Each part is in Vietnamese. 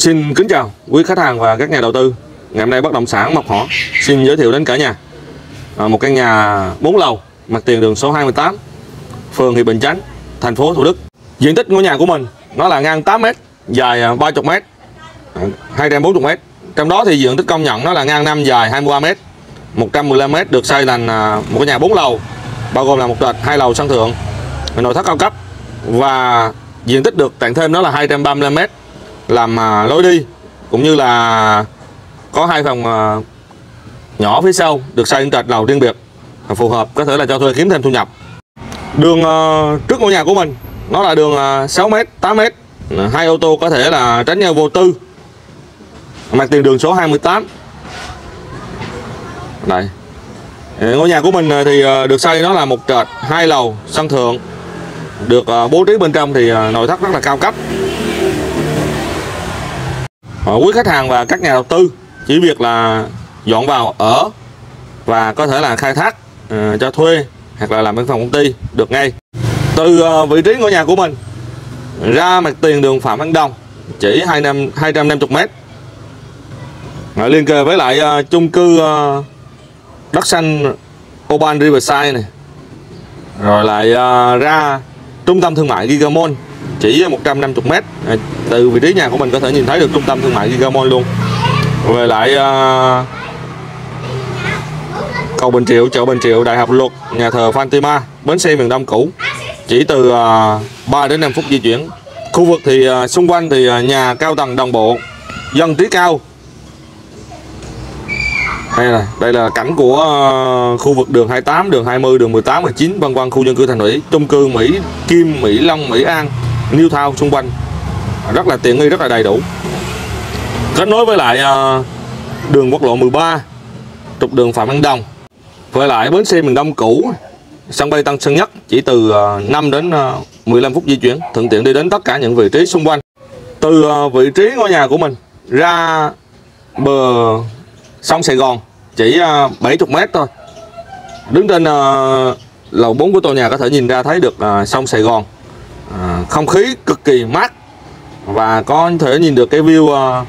Xin kính chào quý khách hàng và các nhà đầu tư. Ngày hôm nay Bất Động Sản Mộc Hỏa xin giới thiệu đến cả nhà một căn nhà 4 lầu mặt tiền đường số 28, phường Hiệp Bình Chánh, thành phố Thủ Đức. Diện tích ngôi nhà của mình nó là ngang 8m, dài 30m, 240m. Trong đó thì diện tích công nhận nó là ngang 5, dài 23m, 115m, được xây thành một cái nhà 4 lầu, bao gồm là một trệt, 2 lầu sân thượng, nội thất cao cấp, và diện tích được tặng thêm đó là 235m, làm lối đi cũng như là có 2 phòng nhỏ phía sau, được xây những trệt lầu riêng biệt phù hợp, có thể là cho thuê kiếm thêm thu nhập. Đường trước ngôi nhà của mình nó là đường 6m, 8m, 2 ô tô có thể là tránh nhau vô tư. Mặt tiền đường số 28. Đây. Ngôi nhà của mình thì được xây nó là một trệt, 2 lầu sân thượng, được bố trí bên trong thì nội thất rất là cao cấp. Quý khách hàng và các nhà đầu tư chỉ việc là dọn vào ở và có thể là khai thác cho thuê hoặc là làm văn phòng công ty được ngay. Từ vị trí ngôi nhà của mình ra mặt tiền đường Phạm Văn Đồng chỉ 250m, liên kề với lại chung cư Đất Xanh Ocean Riverside này, rồi lại ra trung tâm thương mại Gigamon chỉ 150m. Từ vị trí nhà của mình có thể nhìn thấy được trung tâm thương mại Gigamon luôn. Về lại cầu Bình Triệu, chợ Bình Triệu, Đại học Luật, nhà thờ Fantima, bến xe miền Đông cũ, chỉ từ 3 đến 5 phút di chuyển. Khu vực thì xung quanh thì nhà cao tầng đồng bộ, dân trí cao. Đây là cảnh của khu vực đường 28, đường 20, đường 18, 19, vân vân, khu dân cư Thành Ủy, chung cư Mỹ Kim, Mỹ Long, Mỹ An New Town xung quanh. Rất là tiện nghi, rất là đầy đủ. Kết nối với lại đường quốc lộ 13, trục đường Phạm Văn Đồng, với lại bến xe miền Đông cũ, sân bay Tân Sơn Nhất, chỉ từ 5 đến 15 phút di chuyển, thuận tiện đi đến tất cả những vị trí xung quanh. Từ vị trí ngôi nhà của mình ra bờ sông Sài Gòn chỉ 70m thôi. Đứng trên lầu 4 của tòa nhà có thể nhìn ra thấy được sông Sài Gòn, không khí cực kỳ mát, và có thể nhìn được cái view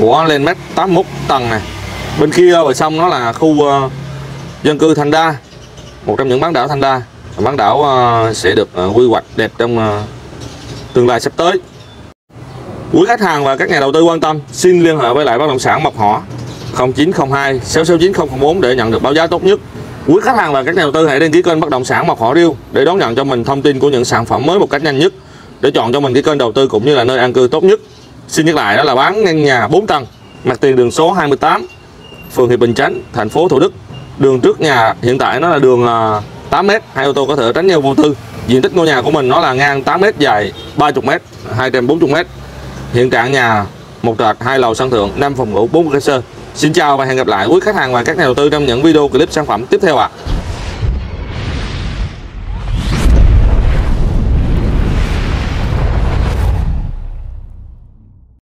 của lên mét 81 tầng này. Bên kia bờ sông nó là khu dân cư Thành Đa, một trong những bán đảo Thành Đa. Bán đảo sẽ được quy hoạch đẹp trong tương lai sắp tới. Quý khách hàng và các nhà đầu tư quan tâm xin liên hệ với lại Bất Động Sản Mộc Hỏa 0902 669004 để nhận được báo giá tốt nhất. Quý khách hàng và các nhà đầu tư hãy đăng ký kênh Bất Động Sản Mộc Hỏa Riêu để đón nhận cho mình thông tin của những sản phẩm mới một cách nhanh nhất, để chọn cho mình cái kênh đầu tư cũng như là nơi an cư tốt nhất. Xin nhắc lại, đó là bán ngang nhà 4 tầng, mặt tiền đường số 28, phường Hiệp Bình Chánh, thành phố Thủ Đức. Đường trước nhà hiện tại nó là đường 8m, hai ô tô có thể tránh nhau vô tư. Diện tích ngôi nhà của mình nó là ngang 8m, dài 30m, 240m. Hiện trạng nhà một trệt, 2 lầu sân thượng, 5 phòng ngủ, 4 cái sơ. Xin chào và hẹn gặp lại quý khách hàng và các nhà đầu tư trong những video clip sản phẩm tiếp theo ạ.